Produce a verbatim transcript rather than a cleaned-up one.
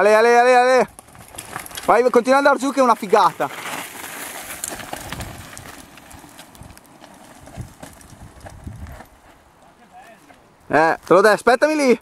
Ale, ale, ale, ale. Vai, continua ad andare giù che è una figata. Eh, te lo dai, aspettami lì.